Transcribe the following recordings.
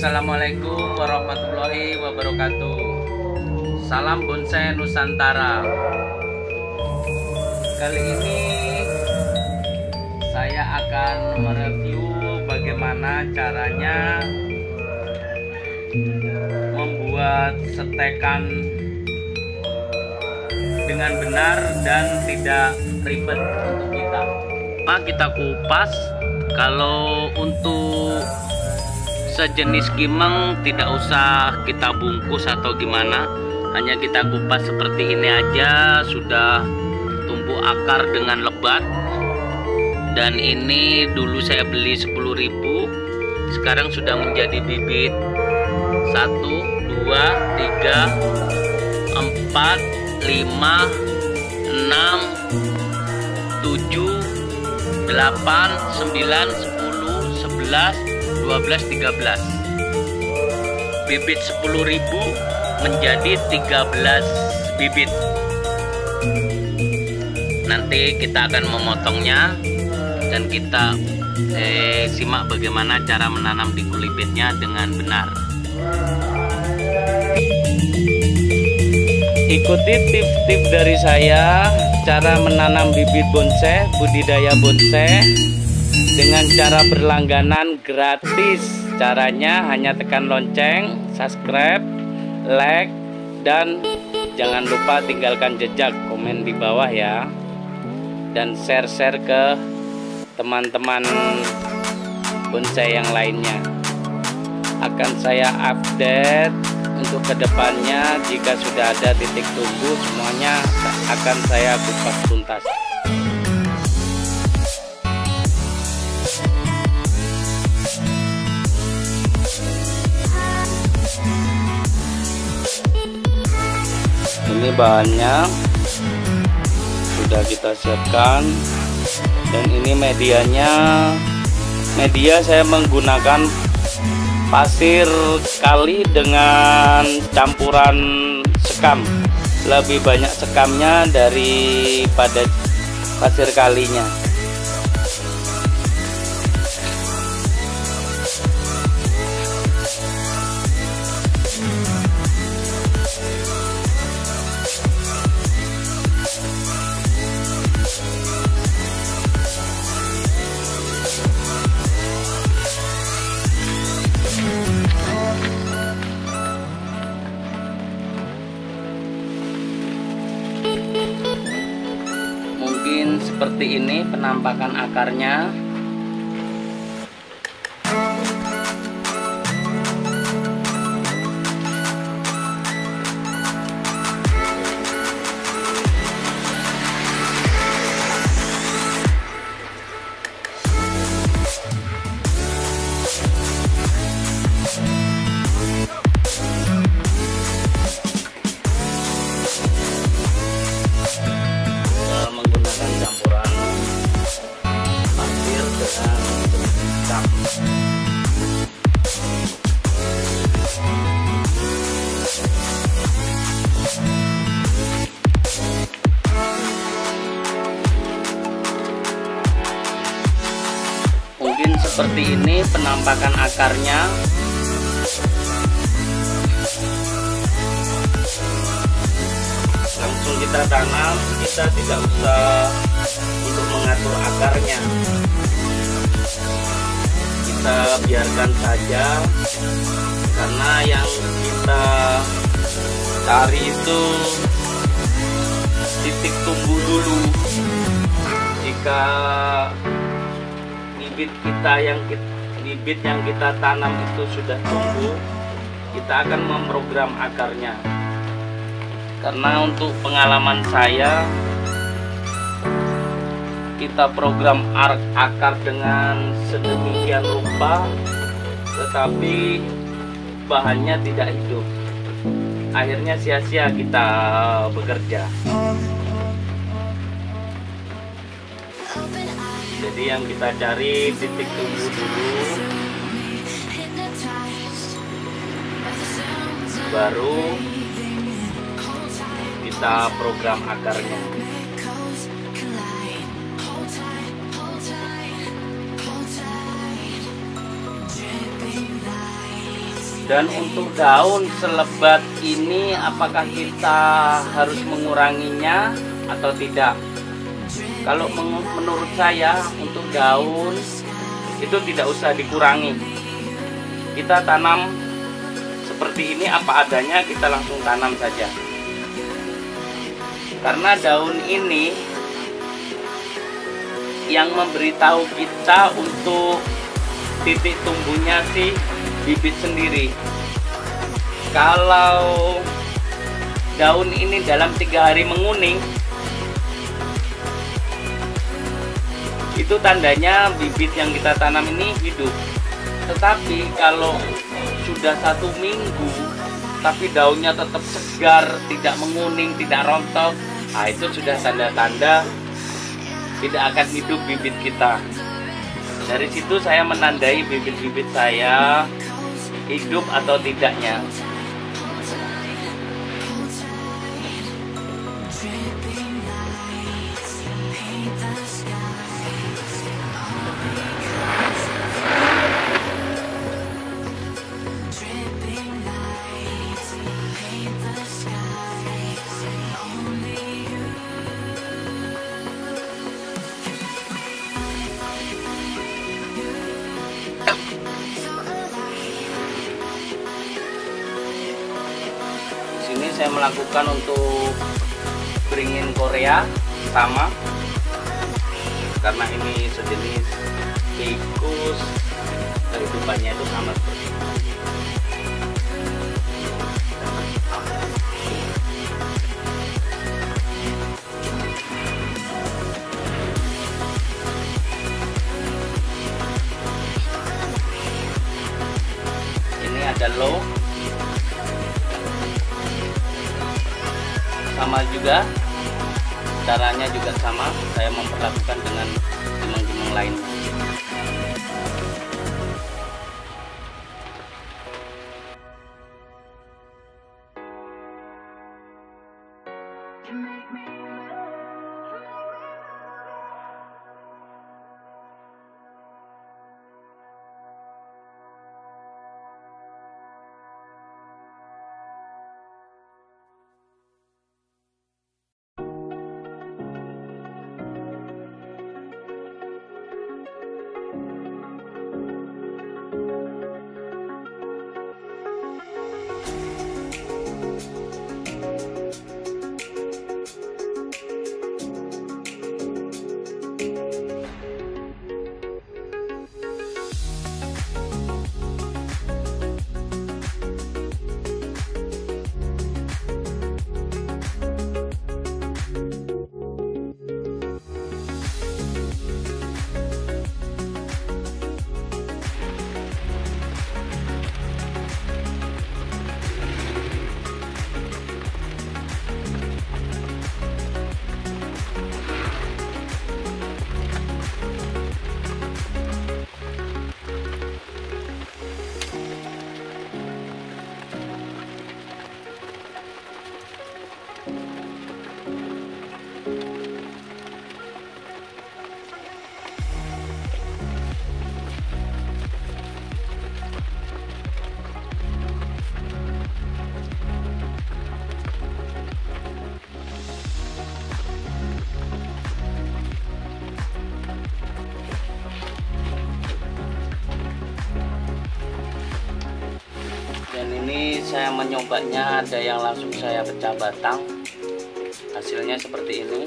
Assalamualaikum warahmatullahi wabarakatuh. Salam bonsai Nusantara. Kali ini saya akan mereview bagaimana caranya membuat setekan dengan benar dan tidak ribet untuk kita. Kita kupas. Kalau untuk sejenis kimeng tidak usah kita bungkus atau gimana, hanya kita kupas seperti ini aja, sudah tumbuh akar dengan lebat. Dan ini dulu saya beli 10.000, sekarang sudah menjadi bibit 1 2 3 4 5 6 7 8 9 10 11 12 13 bibit 10.000 menjadi 13 bibit. Nanti kita akan memotongnya dan kita simak bagaimana cara menanam di kulibitnya dengan benar. Ikuti tips-tips dari saya cara menanam bibit bonsai, budidaya bonsai dengan cara berlangganan gratis. Caranya hanya tekan lonceng, subscribe, like, dan jangan lupa tinggalkan jejak komen di bawah ya, dan share ke teman-teman bonsai yang lainnya. Akan saya update untuk kedepannya, jika sudah ada titik tumbuh semuanya akan saya kupas tuntas. Ini bahannya sudah kita siapkan. Dan ini medianya, media saya menggunakan pasir kali dengan campuran sekam. Lebih banyak sekamnya daripada pasir kalinya. Seperti ini penampakan akarnya. Mungkin seperti ini penampakan akarnya. Langsung kita tanam, kita tidak usah untuk mengatur akarnya, kita biarkan saja, karena yang kita cari itu titik tumbuh dulu. Jika bibit yang kita tanam itu sudah tumbuh, kita akan memprogram akarnya. Karena untuk pengalaman saya, kita program akar dengan sedemikian rupa, tetapi bahannya tidak hidup. Akhirnya sia-sia kita bekerja. Jadi yang kita cari titik tumbuh dulu, baru kita program akarnya. Dan untuk daun selebat ini, apakah kita harus menguranginya atau tidak? Kalau menurut saya, untuk daun itu tidak usah dikurangi. Kita tanam seperti ini apa adanya, kita langsung tanam saja. Karena daun ini yang memberitahu kita untuk titik tumbuhnya si bibit sendiri. Kalau daun ini dalam 3 hari menguning, itu tandanya bibit yang kita tanam ini hidup. Tetapi kalau sudah 1 minggu tapi daunnya tetap segar, tidak menguning, tidak rontok, nah itu sudah tanda-tanda tidak akan hidup bibit kita. Dari situ saya menandai bibit-bibit saya hidup atau tidaknya. Ini saya melakukan untuk beringin Korea sama, karena ini sejenis tikus, kehidupannya itu sama seperti itu. Ini ada low sama juga, caranya juga sama, saya memperlakukan dengan kimeng-kimeng lain. Saya menyobanya, ada yang langsung saya pecah batang, hasilnya seperti ini.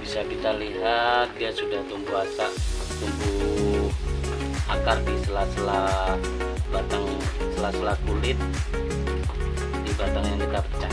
Bisa kita lihat dia sudah tumbuh akar di sela-sela batang, sela-sela kulit di batang yang kita pecah.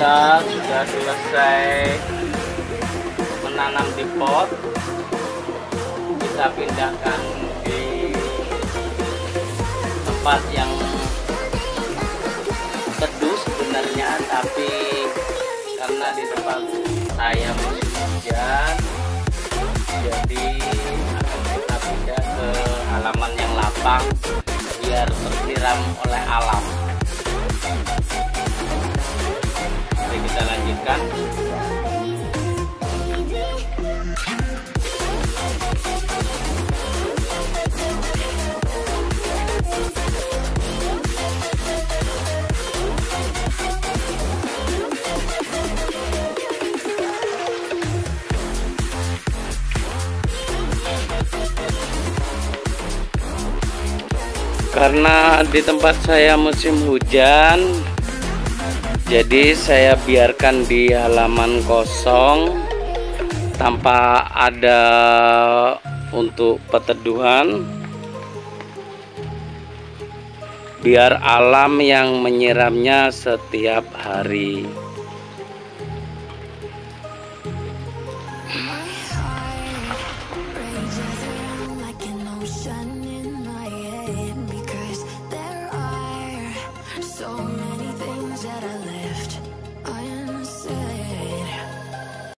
kita sudah selesai menanam di pot, kita pindahkan di tempat yang teduh sebenarnya, tapi karena di tempat saya masih hujan, jadi akan kita pindah ke halaman yang lapang biar tersiram oleh alam. Jadi kita lanjutkan. Karena di tempat saya musim hujan, jadi saya biarkan di halaman kosong tanpa ada untuk peteduhan, biar alam yang menyiramnya setiap hari.